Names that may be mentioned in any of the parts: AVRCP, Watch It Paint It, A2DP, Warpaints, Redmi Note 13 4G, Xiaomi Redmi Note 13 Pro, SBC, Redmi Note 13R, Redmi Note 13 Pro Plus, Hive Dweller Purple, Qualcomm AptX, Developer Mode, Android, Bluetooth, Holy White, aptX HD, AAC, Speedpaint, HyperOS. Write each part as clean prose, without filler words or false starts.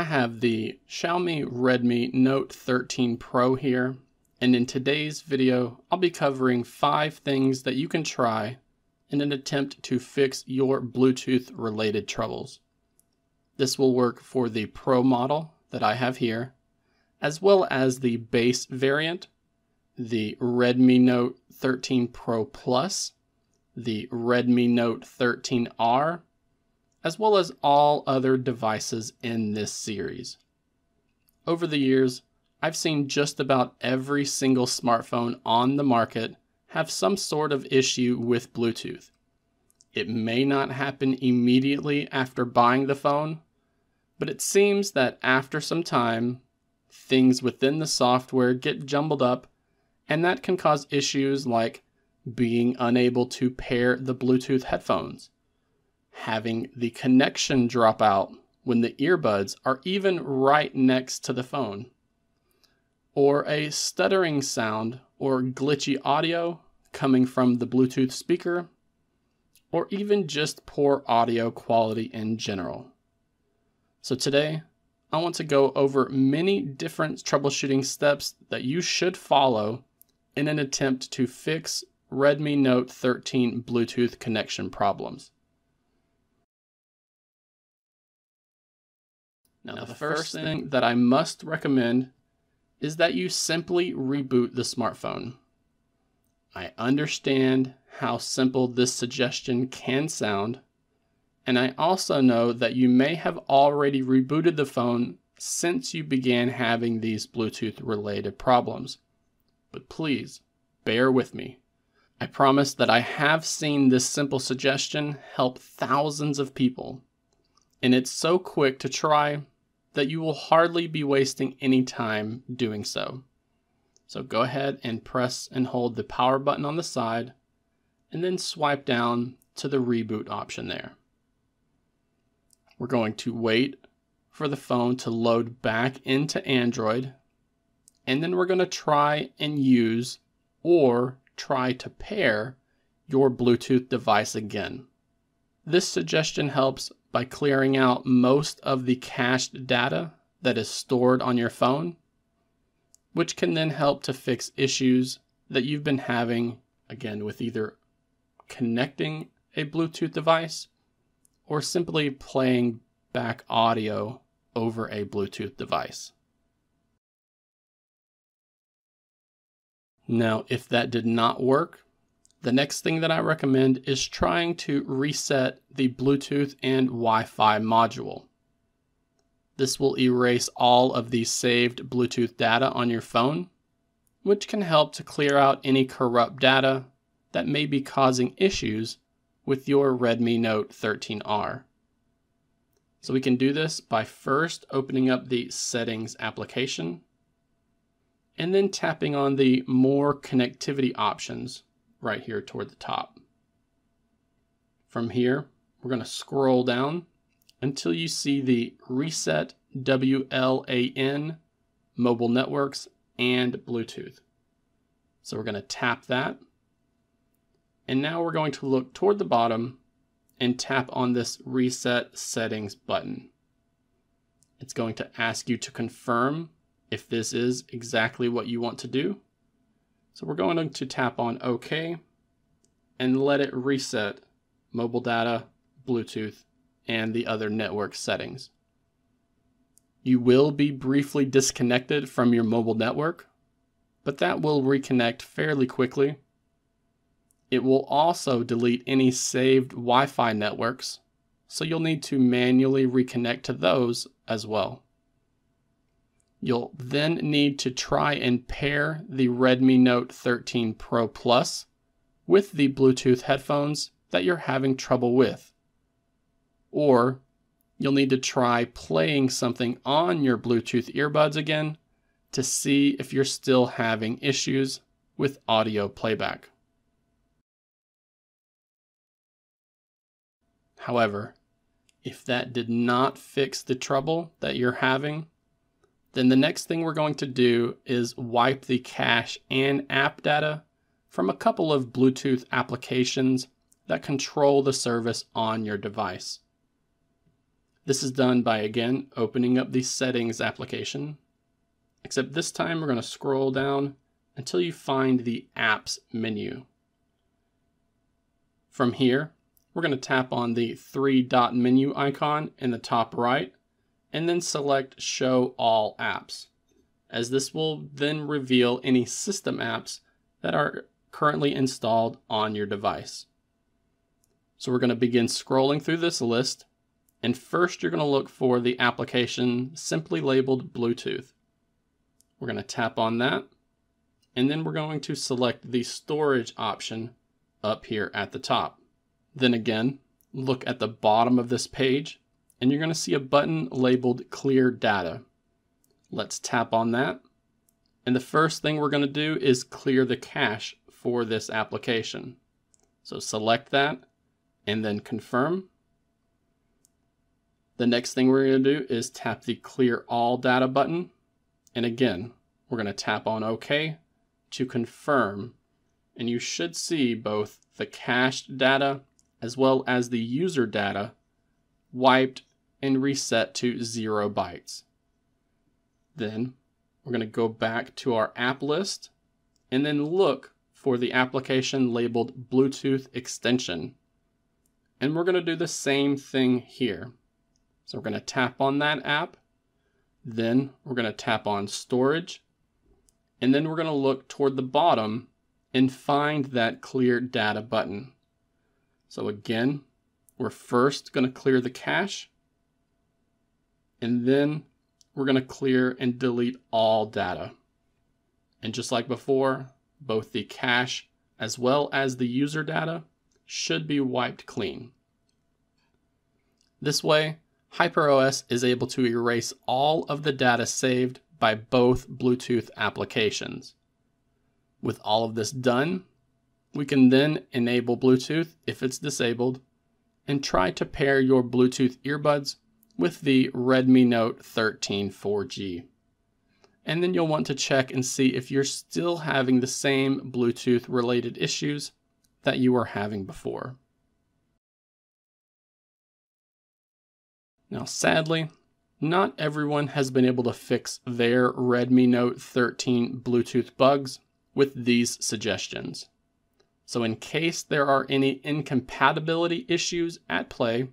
I have the Xiaomi Redmi Note 13 Pro here, and in today's video, I'll be covering 5 things that you can try in an attempt to fix your Bluetooth related troubles. This will work for the Pro model that I have here, as well as the base variant, the Redmi Note 13 Pro Plus, the Redmi Note 13R, as well as all other devices in this series. Over the years, I've seen just about every single smartphone on the market have some sort of issue with Bluetooth. It may not happen immediately after buying the phone, but it seems that after some time, things within the software get jumbled up, and that can cause issues like being unable to pair the Bluetooth headphones, having the connection drop out when the earbuds are even right next to the phone, or a stuttering sound or glitchy audio coming from the Bluetooth speaker, or even just poor audio quality in general. So today, I want to go over many different troubleshooting steps that you should follow in an attempt to fix Redmi Note 13 Bluetooth connection problems. Now the first thing that I must recommend is that you simply reboot the smartphone. I understand how simple this suggestion can sound, and I also know that you may have already rebooted the phone since you began having these Bluetooth-related problems. But please, bear with me. I promise that I have seen this simple suggestion help thousands of people, and it's so quick to try that you will hardly be wasting any time doing so. So go ahead and press and hold the power button on the side, and then swipe down to the reboot option there. We're going to wait for the phone to load back into Android, and then we're going to try and use or try to pair your Bluetooth device again. This suggestion helps by clearing out most of the cached data that is stored on your phone, which can then help to fix issues that you've been having, again, with either connecting a Bluetooth device or simply playing back audio over a Bluetooth device. Now, if that did not work, the next thing that I recommend is trying to reset the Bluetooth and Wi-Fi module. This will erase all of the saved Bluetooth data on your phone, which can help to clear out any corrupt data that may be causing issues with your Redmi Note 13R. So we can do this by first opening up the Settings application and then tapping on the More Connectivity options right here toward the top. From here, we're going to scroll down until you see the Reset WLAN, Mobile Networks, and Bluetooth. So we're going to tap that. And now we're going to look toward the bottom and tap on this Reset Settings button. It's going to ask you to confirm if this is exactly what you want to do. So we're going to tap on OK and let it reset mobile data, Bluetooth, and the other network settings. You will be briefly disconnected from your mobile network, but that will reconnect fairly quickly. It will also delete any saved Wi-Fi networks, so you'll need to manually reconnect to those as well. You'll then need to try and pair the Redmi Note 13 Pro Plus with the Bluetooth headphones that you're having trouble with. Or you'll need to try playing something on your Bluetooth earbuds again to see if you're still having issues with audio playback. However, if that did not fix the trouble that you're having, then the next thing we're going to do is wipe the cache and app data from a couple of Bluetooth applications that control the service on your device. This is done by, again, opening up the Settings application, except this time we're going to scroll down until you find the Apps menu. From here, we're going to tap on the three-dot menu icon in the top right, and then select Show All Apps, as this will then reveal any system apps that are currently installed on your device. So we're going to begin scrolling through this list, and first you're going to look for the application simply labeled Bluetooth. We're going to tap on that, and then we're going to select the storage option up here at the top. Then again, look at the bottom of this page, and you're going to see a button labeled Clear Data. Let's tap on that, and the first thing we're going to do is clear the cache for this application. So select that, and then confirm. The next thing we're going to do is tap the Clear All Data button, and again, we're going to tap on OK to confirm, and you should see both the cached data as well as the user data wiped and reset to 0 bytes. Then we're going to go back to our app list and then look for the application labeled Bluetooth extension. And we're going to do the same thing here. So we're going to tap on that app, then we're going to tap on storage, and then we're going to look toward the bottom and find that Clear Data button. So again, we're first going to clear the cache, and then we're going to clear and delete all data. And just like before, both the cache as well as the user data should be wiped clean. This way, HyperOS is able to erase all of the data saved by both Bluetooth applications. With all of this done, we can then enable Bluetooth if it's disabled and try to pair your Bluetooth earbuds with the Redmi Note 13 4G. And then you'll want to check and see if you're still having the same Bluetooth related issues that you were having before. Now sadly, not everyone has been able to fix their Redmi Note 13 Bluetooth bugs with these suggestions. So in case there are any incompatibility issues at play,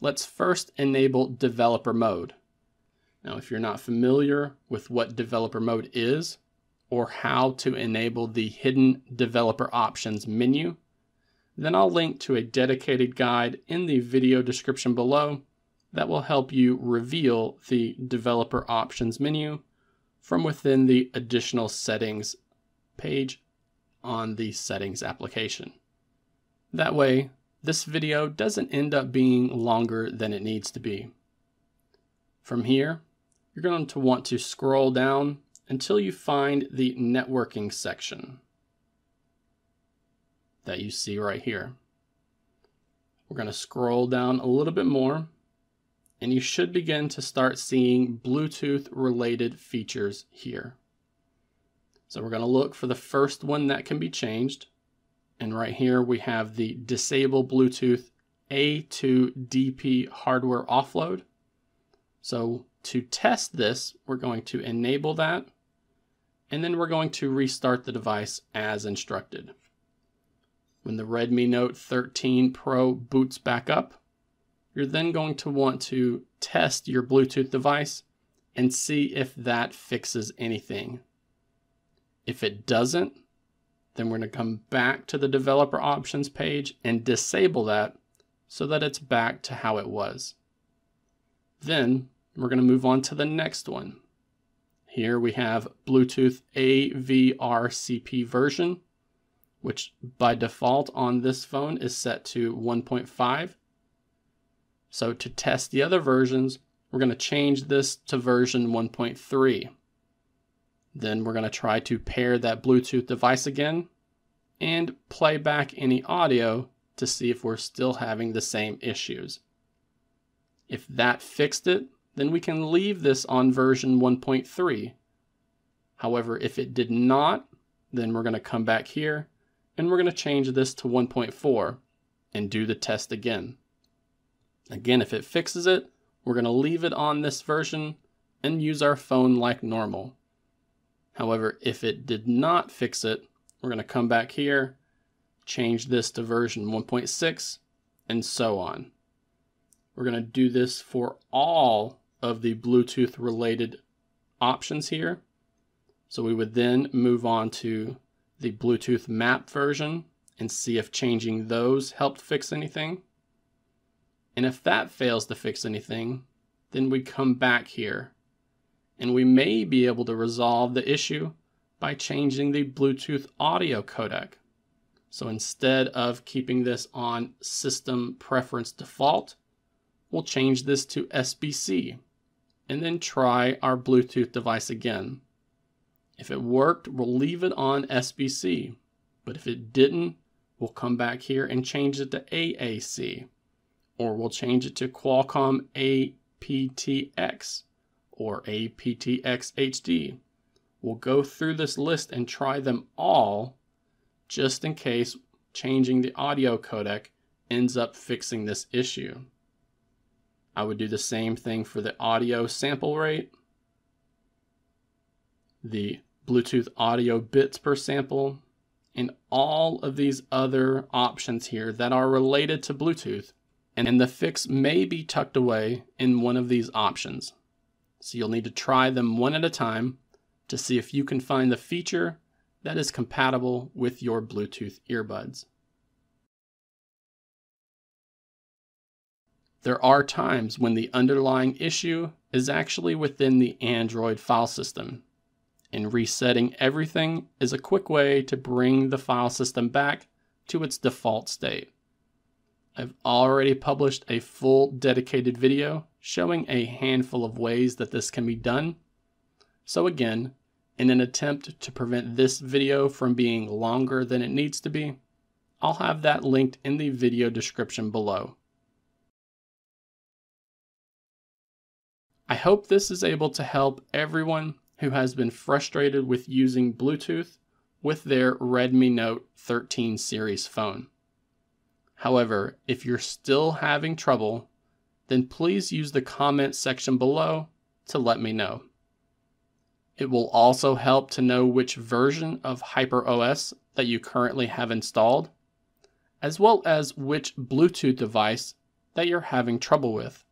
let's first enable developer mode. Now, if you're not familiar with what developer mode is or how to enable the hidden developer options menu, then I'll link to a dedicated guide in the video description below that will help you reveal the developer options menu from within the additional settings page on the settings application. That way, this video doesn't end up being longer than it needs to be. From here, you're going to want to scroll down until you find the networking section that you see right here. We're going to scroll down a little bit more, and you should begin to start seeing Bluetooth related features here. So we're going to look for the first one that can be changed. And right here we have the Disable Bluetooth A2DP Hardware Offload. So to test this, we're going to enable that, and then we're going to restart the device as instructed. When the Redmi Note 13 Pro boots back up, you're then going to want to test your Bluetooth device and see if that fixes anything. If it doesn't, then we're going to come back to the developer options page and disable that so that it's back to how it was. Then we're going to move on to the next one. Here we have Bluetooth AVRCP version, which by default on this phone is set to 1.5. So to test the other versions, we're going to change this to version 1.3. Then we're going to try to pair that Bluetooth device again and play back any audio to see if we're still having the same issues. If that fixed it, then we can leave this on version 1.3. However, if it did not, then we're going to come back here and we're going to change this to 1.4 and do the test again. Again, if it fixes it, We're going to leave it on this version and use our phone like normal. However, if it did not fix it, we're going to come back here, change this to version 1.6, and so on. We're going to do this for all of the Bluetooth related options here. So we would then move on to the Bluetooth map version and see if changing those helped fix anything. And if that fails to fix anything, then we come back here and we may be able to resolve the issue by changing the Bluetooth audio codec. So instead of keeping this on system preference default, we'll change this to SBC and then try our Bluetooth device again. If it worked, we'll leave it on SBC, but if it didn't, we'll come back here and change it to AAC, or we'll change it to Qualcomm aptX or aptX HD. We'll go through this list and try them all just in case changing the audio codec ends up fixing this issue. I would do the same thing for the audio sample rate, the Bluetooth audio bits per sample, and all of these other options here that are related to Bluetooth, and the fix may be tucked away in one of these options. So you'll need to try them one at a time to see if you can find the feature that is compatible with your Bluetooth earbuds. There are times when the underlying issue is actually within the Android file system, and resetting everything is a quick way to bring the file system back to its default state. I've already published a full dedicated video showing a handful of ways that this can be done. So again, in an attempt to prevent this video from being longer than it needs to be, I'll have that linked in the video description below. I hope this is able to help everyone who has been frustrated with using Bluetooth with their Redmi Note 13 series phone. However, if you're still having trouble, then please use the comment section below to let me know. It will also help to know which version of HyperOS that you currently have installed, as well as which Bluetooth device that you're having trouble with.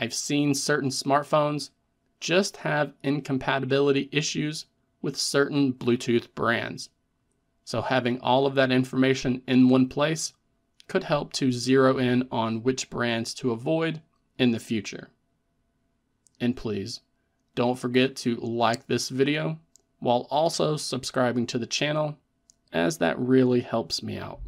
I've seen certain smartphones just have incompatibility issues with certain Bluetooth brands. So having all of that information in one place could help to zero in on which brands to avoid in the future. And please, don't forget to like this video while also subscribing to the channel, as that really helps me out.